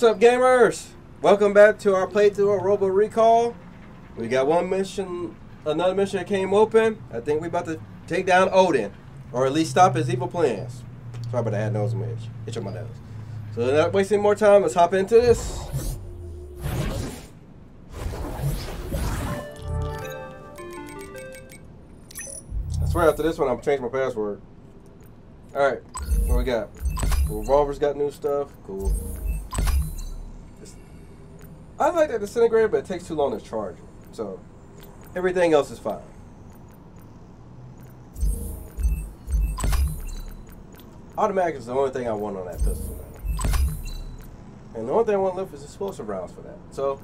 What's up, gamers? Welcome back to our playthrough of Robo Recall. We got one mission, another mission that came open. I think we're about to take down Odin, or at least stop his evil plans. Sorry about the ad nose image. Itch on my nose. So not wasting more time, let's hop into this. I swear after this one, I'm changing my password. Alright, what we got? The revolver's got new stuff. Cool. I like that disintegrator, but it takes too long to charge it. So, everything else is fine. Automatic is the only thing I want on that pistol now. And the only thing I want left is explosive rounds for that. So,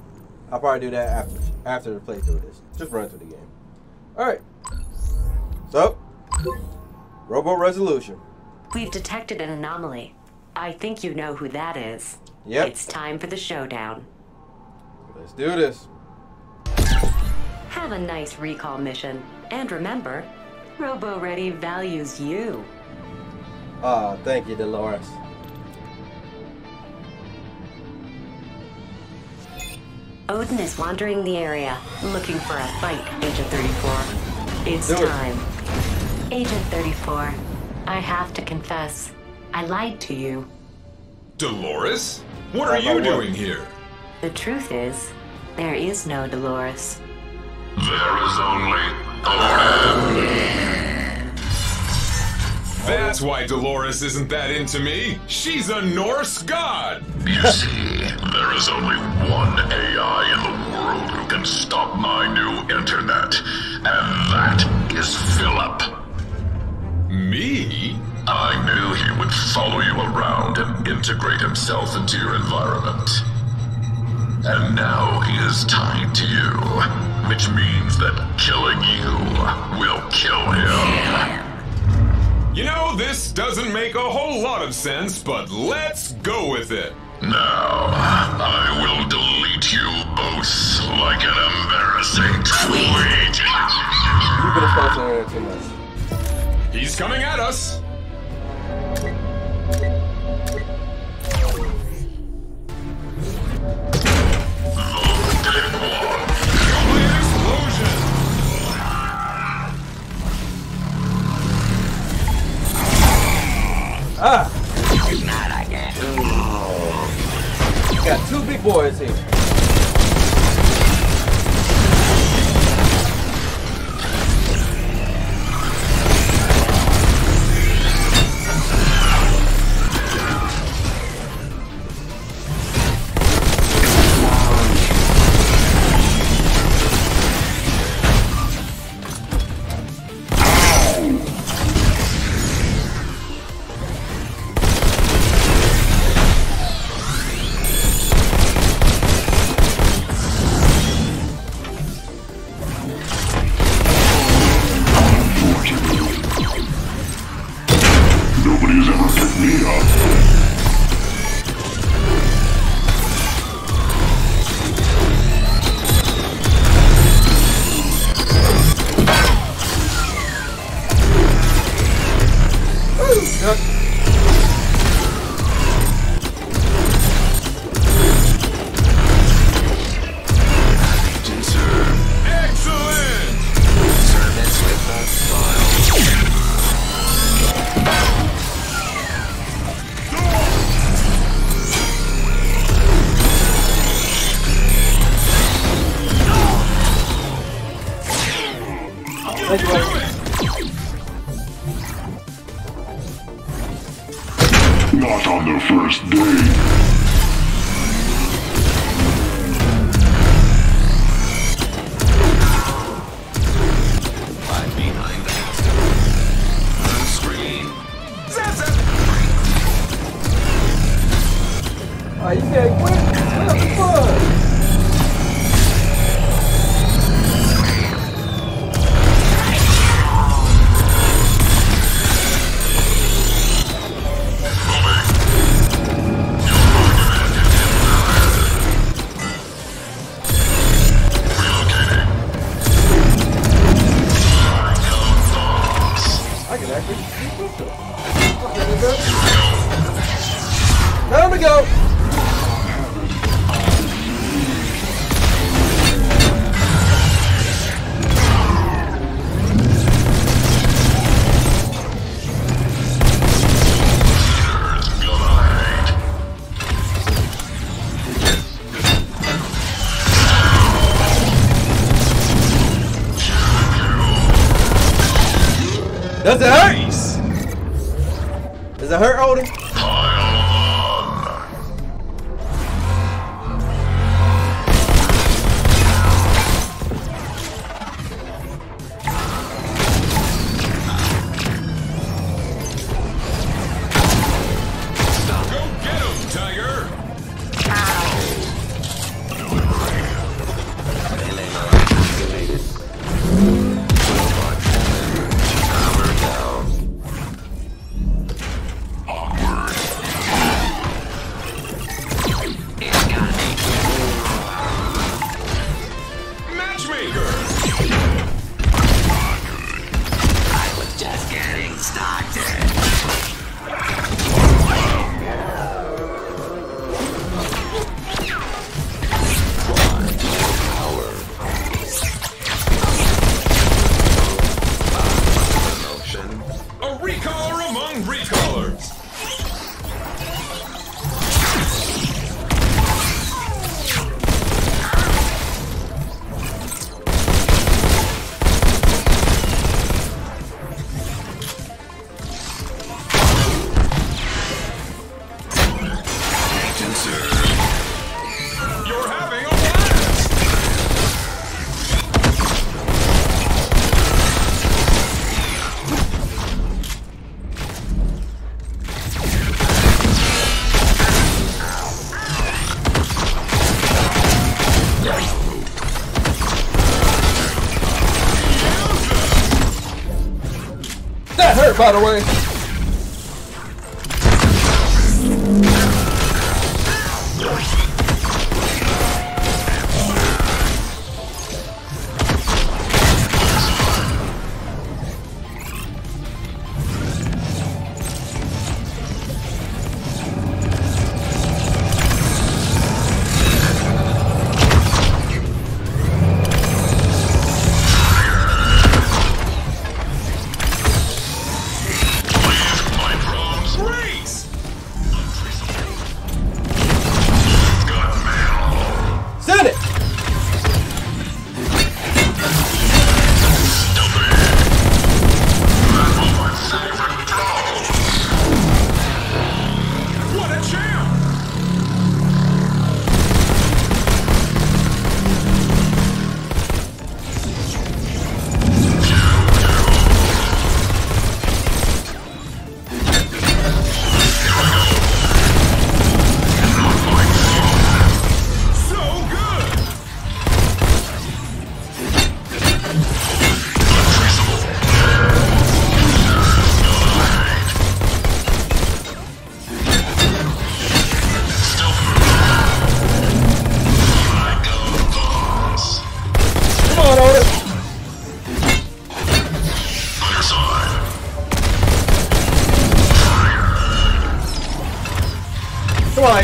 I'll probably do that after the playthrough of this. Just run through the game. Alright. So, Robo Resolution. We've detected an anomaly. I think you know who that is. Yep. It's time for the showdown. Let's do this. Have a nice recall mission. And remember, Robo Ready values you. Oh, thank you, Dolores. Odin is wandering the area, looking for a fight, Agent 34. It's time. Agent 34, I have to confess, I lied to you. Dolores? What are you doing here? The truth is, there is no Dolores. There is only Odin. That's why Dolores isn't that into me. She's a Norse god. You see, there is only one AI in the world who can stop my new internet, and that is Philip. Me? I knew he would follow you around and integrate himself into your environment. And now he is tied to you, which means that killing you will kill him. You know, this doesn't make a whole lot of sense, but let's go with it. Now, I will delete you both like an embarrassing tweet. He's coming at us. Ah! Not again. We got two big boys here. Not on their first day. I'm behind the screen. I said, what the fuck? Does it hurt? Does it hurt, Odin? By the way,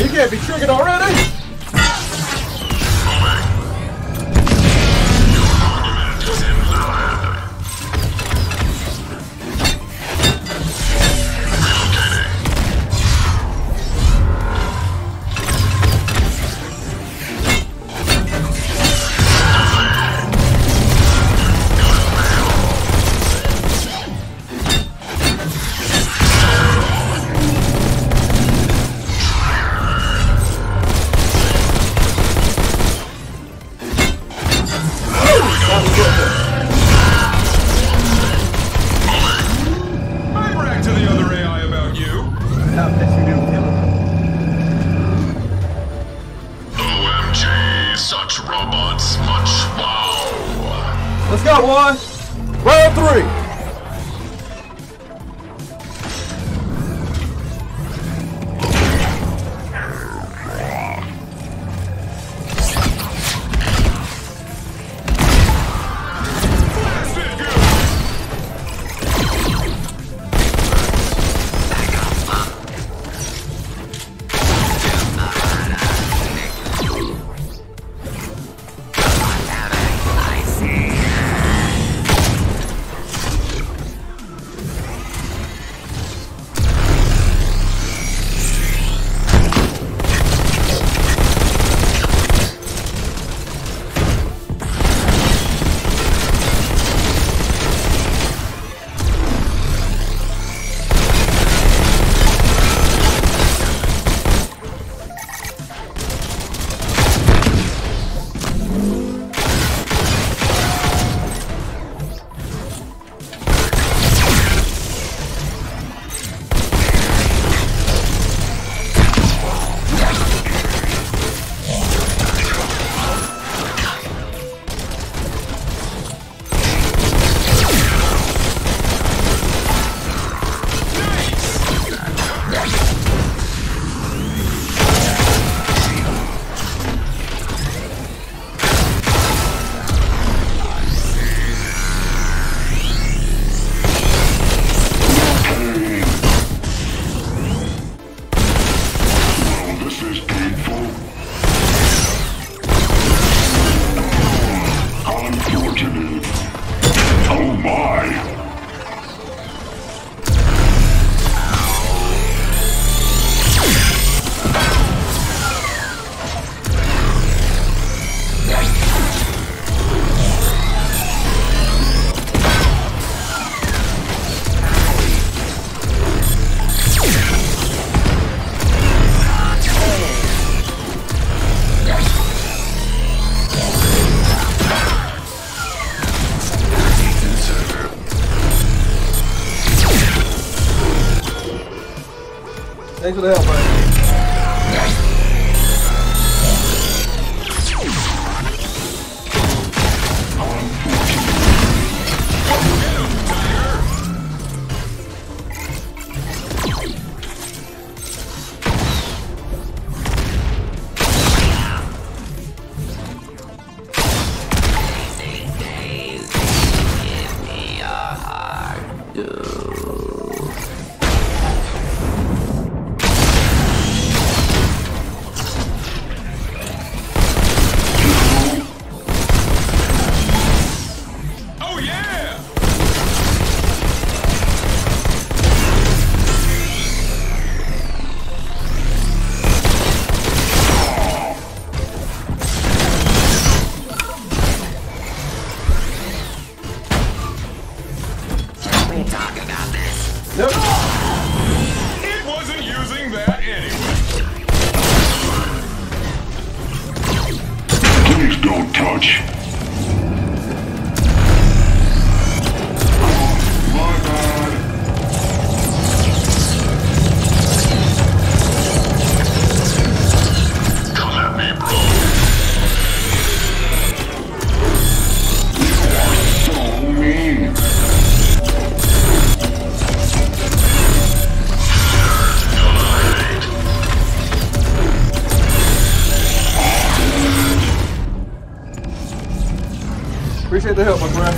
you can't be triggered already! Thanks for the help, Appreciate the help, my friend.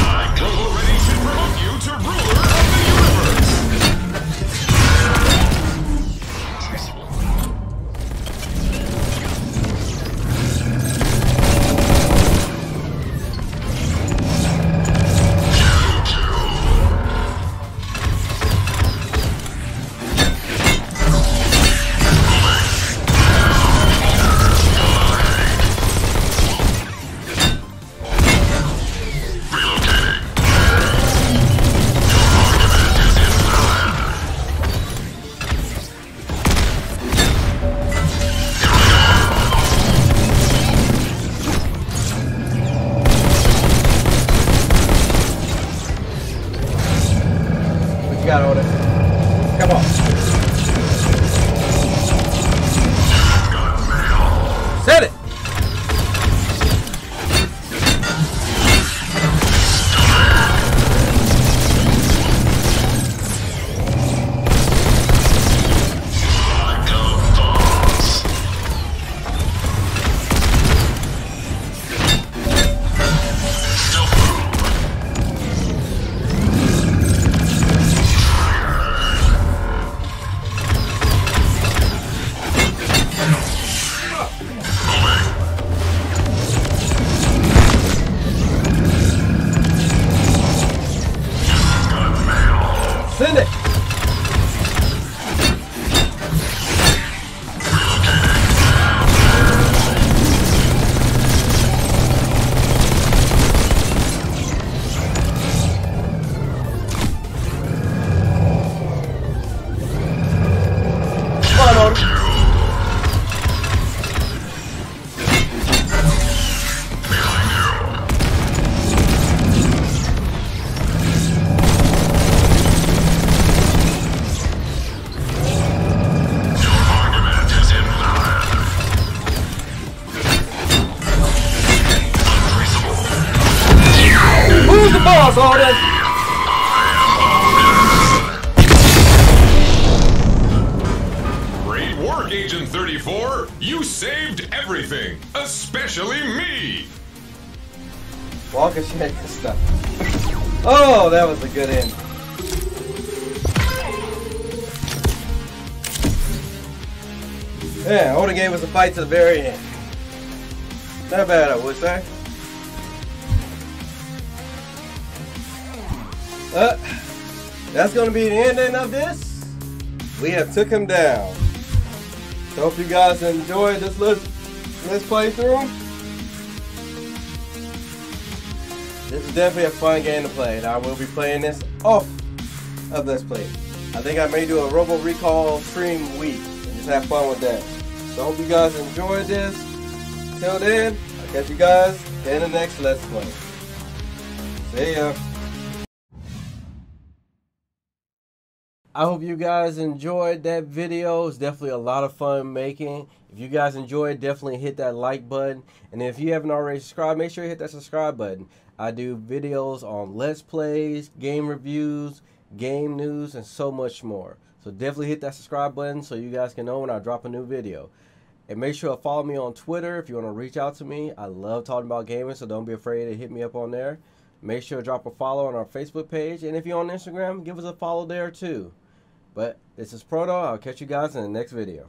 I already should promote you to ruler of the Agent 34, you saved everything, especially me. Walk and check this stuff. Oh, that was a good end. Yeah, Odin gave us a fight to the very end. Not bad, I would say. That's gonna be the ending of this. We have took him down. I hope you guys enjoyed this let's playthrough. This is definitely a fun game to play, and I will be playing this off of Let's Play. I think I may do a Robo Recall stream week and just have fun with that. So I hope you guys enjoyed this. Till then, I'll catch you guys in the next Let's Play. See ya. I hope you guys enjoyed that video. It's definitely a lot of fun making. If you guys enjoyed, definitely hit that like button. And if you haven't already subscribed, make sure you hit that subscribe button. I do videos on Let's Plays, game reviews, game news, and so much more. So definitely hit that subscribe button so you guys can know when I drop a new video. And make sure to follow me on Twitter if you want to reach out to me. I love talking about gaming, so don't be afraid to hit me up on there. Make sure to drop a follow on our Facebook page. And if you're on Instagram, give us a follow there too. But this is Proto. I'll catch you guys in the next video.